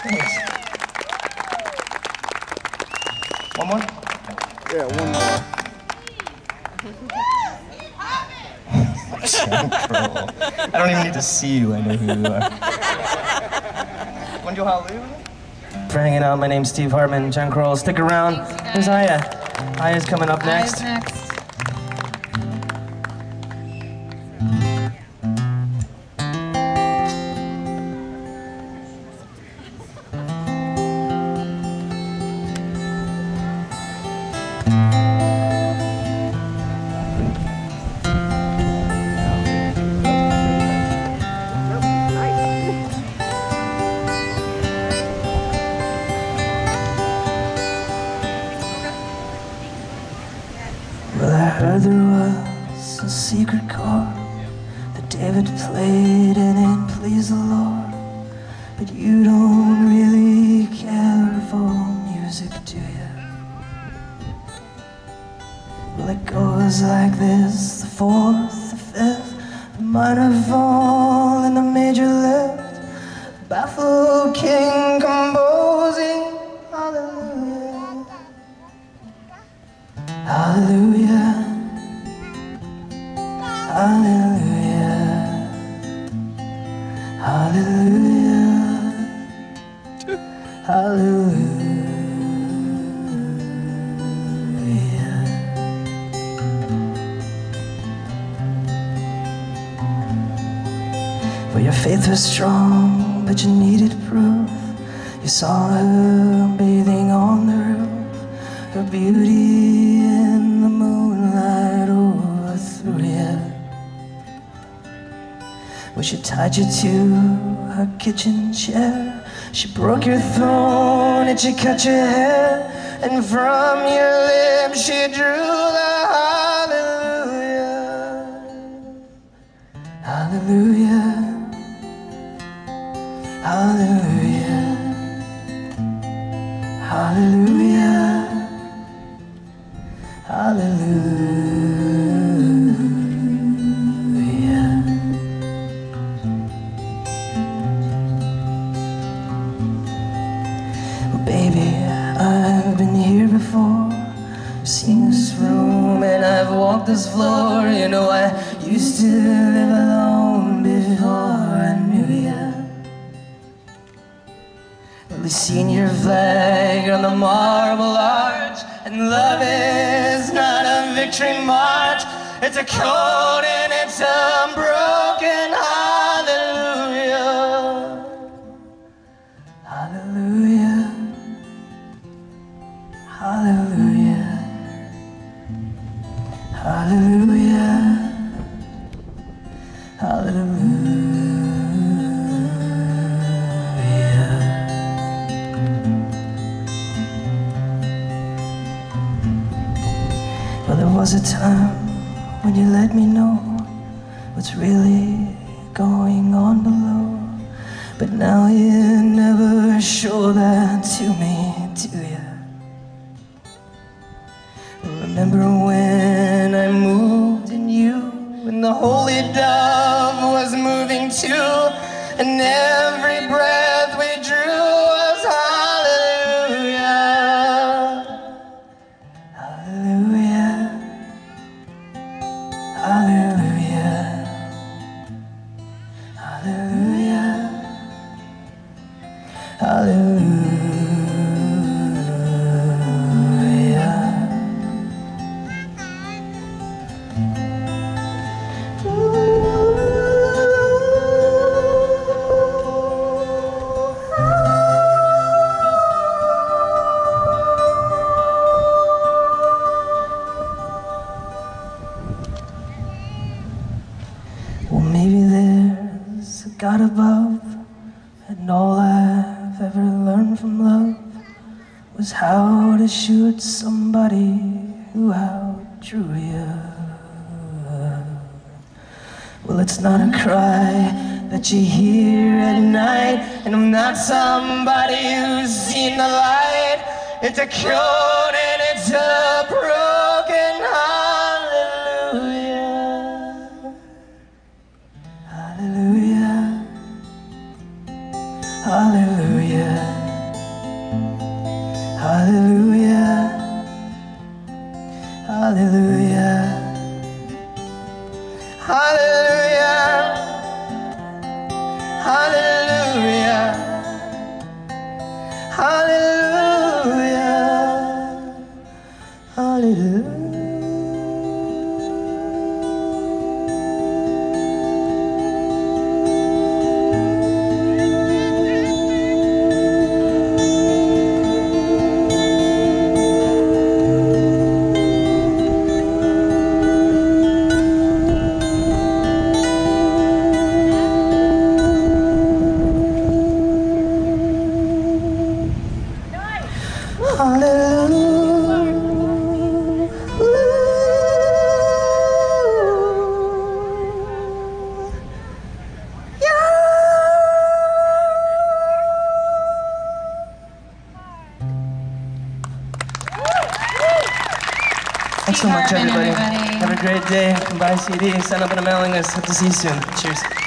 Thanks. One more? Yeah, one more. Jen Crowell. I don't even need to see you, I know who you are. When do you Hallelujah? For hanging out, my name's Steve Hartman, Jen Crowell. Stick around. Thanks, here's Aya. Aya's coming up next. There was a secret chord that David played and it pleased the Lord. But you don't really care for music, do you? Well, it goes like this: the fourth, the fifth, the minor fall and the major lift, the baffled king composing hallelujah, hallelujah, hallelujah, hallelujah, hallelujah. Well, your faith was strong, but you needed proof. You saw her bathing on the roof, her beauty in the moonlight overthrew you. Well, she tied you to her kitchen chair, she broke your throne and she cut your hair, and from your lips she drew the hallelujah, hallelujah, hallelujah, hallelujah, hallelujah. This floor, you know, I used to live alone before I knew ya. Well, I've seen your flag on the marble arch, and love is not a victory march, it's a cold and it's a broken hallelujah, hallelujah, hallelujah, hallelujah, hallelujah. Well, there was a time when you let me know what's really going on below, but now you never show that to me, do you? Remember when I moved in you, and the holy dove was moving too, and every breath we drew was hallelujah, hallelujah, hallelujah, hallelujah, hallelujah. God above, and all I've ever learned from love was how to shoot somebody who outdrew you. Well, it's not a cry that you hear at night, and I'm not somebody who's seen the light, it's a code and it's a broken hallelujah, hallelujah, hallelujah, Hallelujah, hallelujah, hallelujah, hallelujah, hallelujah, hallelujah, hallelujah. Thanks so much, everybody. Have a great day. Buy a CD, sign up on a mailing list. Hope to see you soon. Cheers.